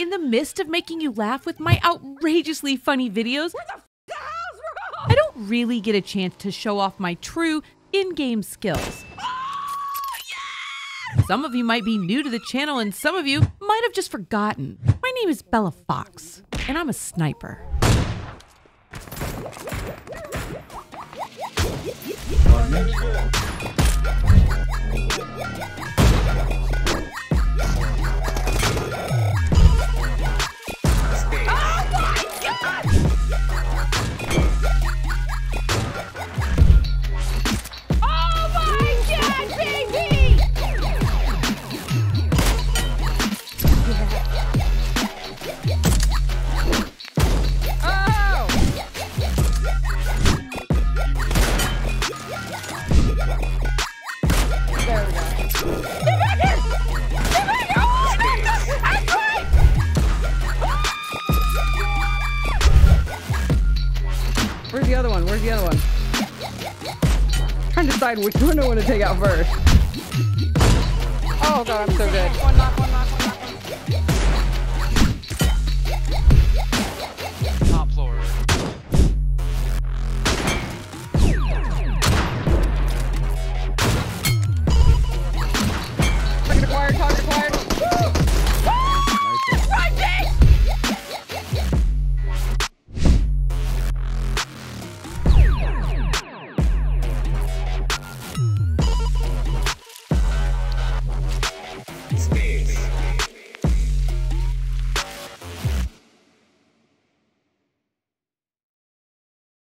In the midst of making you laugh with my outrageously funny videos, I don't really get a chance to show off my true in-game skills. Some of you might be new to the channel and some of you might have just forgotten. My name is Bella Fox and I'm a sniper. Where's the other one? Where's the other one? I'm trying to decide which one I want to take out first. Oh god, I'm so good.